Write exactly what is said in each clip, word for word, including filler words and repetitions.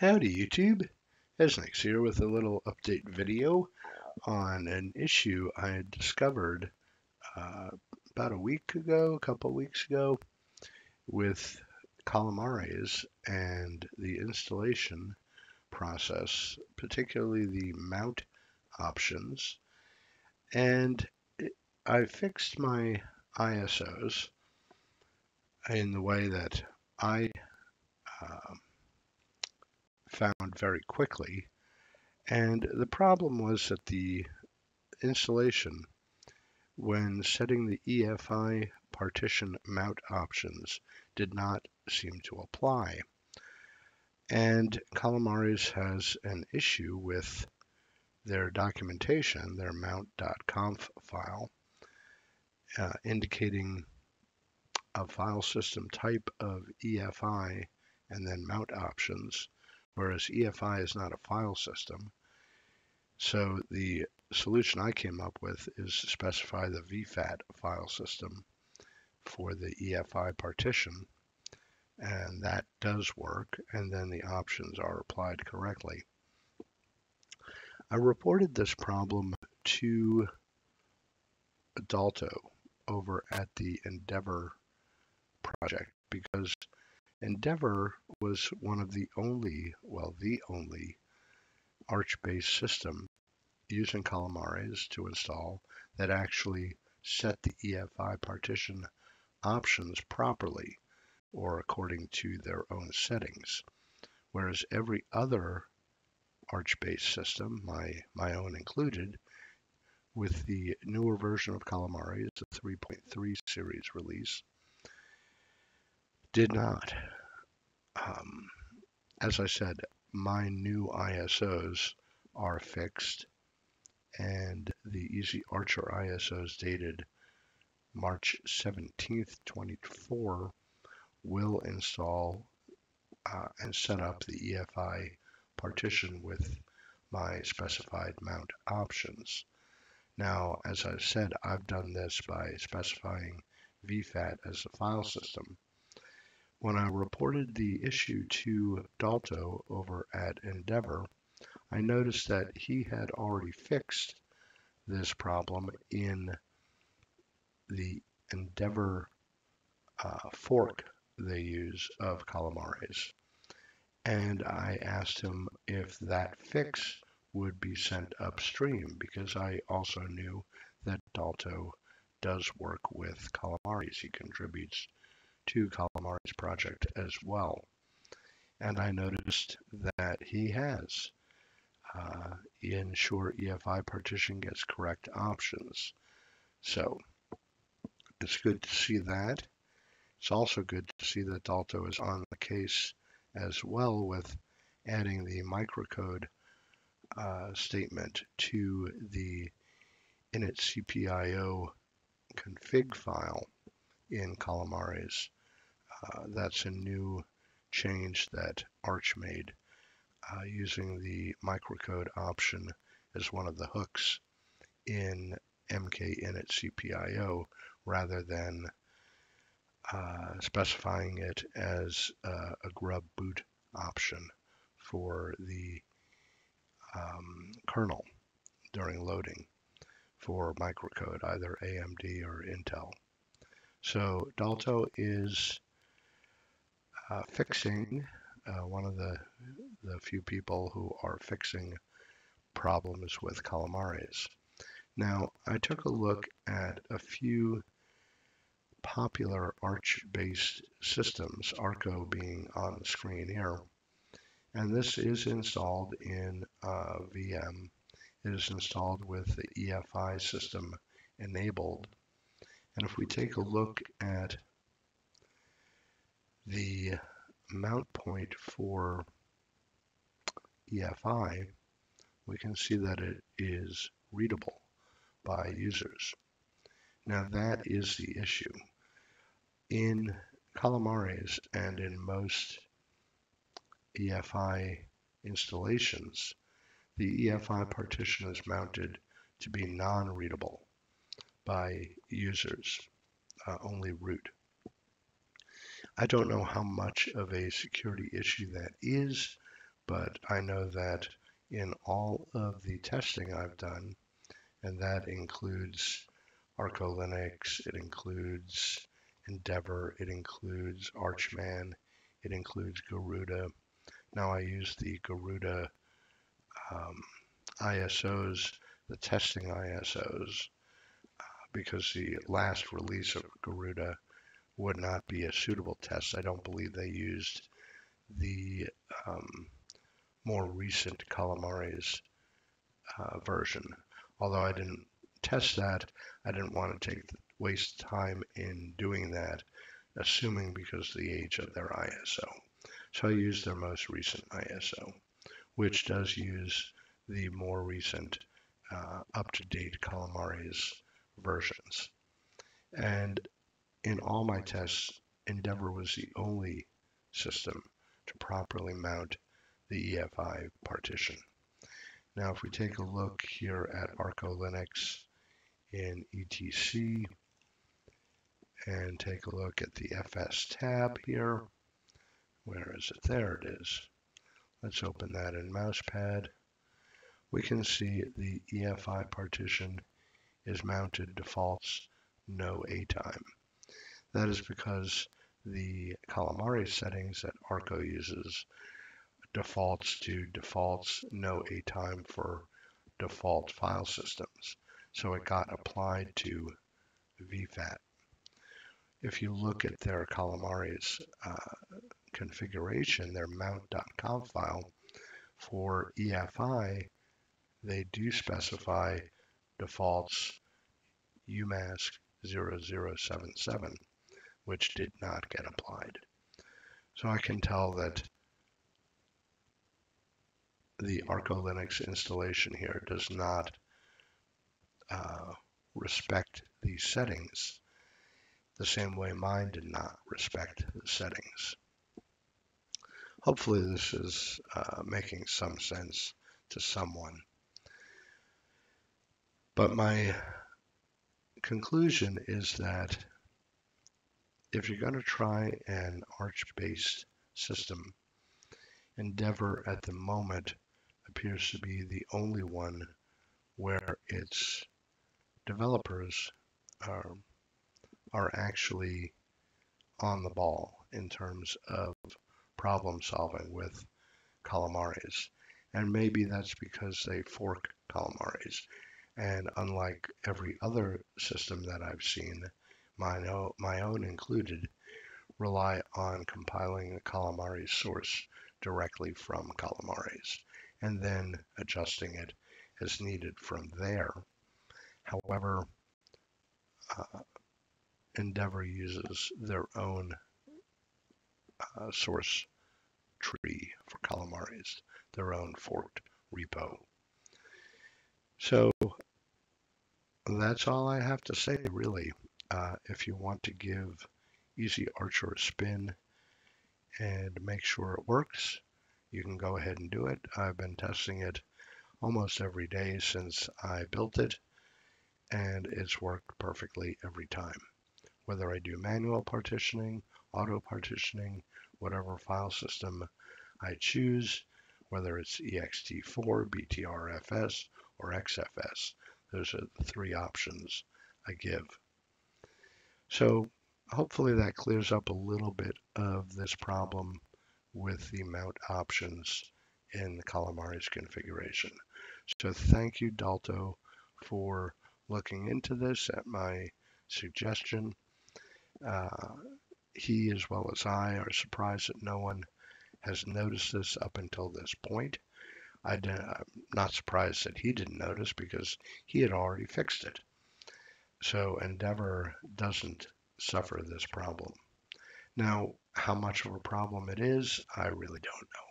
Howdy YouTube, Esnix here with a little update video on an issue I had discovered uh, about a week ago, a couple weeks ago, with Calamares and the installation process, particularly the mount options. And it, I fixed my I S Os in the way that I uh, found very quickly, and the problem was that the installation, when setting the E F I partition mount options, did not seem to apply. And Calamares has an issue with their documentation, their mount dot conf file, uh, indicating a file system type of E F I and then mount options, whereas E F I is not a file system. So the solution I came up with is to specify the V FAT file system for the E F I partition, and that does work, and then the options are applied correctly. I reported this problem to Dalto over at the Endeavor project, because Endeavor was one of the only, well, the only Arch-based system using Calamares to install that actually set the E F I partition options properly, or according to their own settings, whereas every other Arch-based system, my, my own included, with the newer version of Calamares, the three point three series release, did not. Um, as I said, my new I S Os are fixed, and the EasyArcher I S Os dated March seventeenth, twenty twenty-four will install uh, and set up the E F I partition with my specified mount options. Now, as I've said, I've done this by specifying V FAT as the file system. When I reported the issue to Dalto over at Endeavor, I noticed that he had already fixed this problem in the Endeavor uh, fork they use of Calamares. And I asked him if that fix would be sent upstream, because I also knew that Dalto does work with Calamares. He contributes to Calamares project as well, and I noticed that he has uh, ensure E F I partition gets correct options. So it's good to see that. It's also good to see that Dalto is on the case as well with adding the microcode uh, statement to the init C P I O config file in Calamares. Uh, that's a new change that Arch made, uh, using the microcode option as one of the hooks in M K init C P I O rather than uh, specifying it as uh, a grub boot option for the um, kernel during loading for microcode, either A M D or Intel. So Dalto is uh, fixing, uh, one of the, the few people who are fixing problems with Calamares. Now, I took a look at a few popular Arch-based systems, Arco being on the screen here, and this is installed in uh, V M. It is installed with the E F I system enabled. And if we take a look at the mount point for E F I, we can see that it is readable by users. Now that is the issue. In Calamares and in most E F I installations, the E F I partition is mounted to be non-readable by users, uh, only root. I don't know how much of a security issue that is, but I know that in all of the testing I've done, and that includes Arco Linux, it includes Endeavor, it includes Archman, it includes Garuda. Now I use the Garuda um, I S Os, the testing I S Os, uh, because the last release of Garuda would not be a suitable test. I don't believe they used the um, more recent Calamares uh, version. Although I didn't test that, I didn't want to take waste time in doing that, assuming because of the age of their I S O. So I used their most recent I S O, which does use the more recent uh, up-to-date Calamares versions. And in all my tests, Endeavor was the only system to properly mount the E F I partition. Now, if we take a look here at Arco Linux in E T C and take a look at the F S tab here, where is it? There it is. Let's open that in Mousepad. We can see the E F I partition is mounted defaults, no A time. That is because the Kalamare settings that Arco uses defaults to defaults, no A time for default file systems. So it got applied to V FAT. If you look at their Calamares uh, configuration, their mount dot conf file for E F I, they do specify defaults umask zero zero seven seven, which did not get applied. So I can tell that the Arco Linux installation here does not uh, respect the settings the same way mine did not respect the settings. Hopefully this is uh, making some sense to someone. But my conclusion is that if you're going to try an Arch-based system, Endeavor at the moment appears to be the only one where its developers are, are actually on the ball in terms of problem solving with Calamares. And maybe that's because they fork Calamares. And unlike every other system that I've seen, my, no, my own included, rely on compiling the Calamares source directly from Calamares and then adjusting it as needed from there. However, uh, Endeavor uses their own uh, source tree for Calamares, their own forked repo. So that's all I have to say, really. Uh, if you want to give EasyArcher a spin and make sure it works, you can go ahead and do it. I've been testing it almost every day since I built it, and it's worked perfectly every time. Whether I do manual partitioning, auto partitioning, whatever file system I choose, whether it's E X T four, B T R F S, or X F S, those are the three options I give. So hopefully that clears up a little bit of this problem with the mount options in the Calamares configuration. So thank you, Dalto, for looking into this at my suggestion. Uh, he, as well as I, are surprised that no one has noticed this up until this point. I didn't, I'm not surprised that he didn't notice because he had already fixed it. So Endeavor doesn't suffer this problem. Now, how much of a problem it is, I really don't know.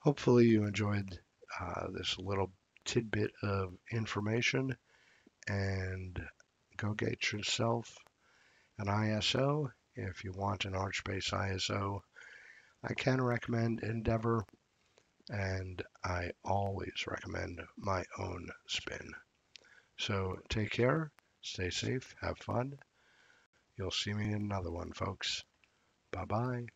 Hopefully you enjoyed uh, this little tidbit of information, and go get yourself an I S O. If you want an Arch-based I S O, I can recommend Endeavor, and I always recommend my own spin. So take care. Stay safe, have fun. You'll see me in another one, folks. Bye-bye.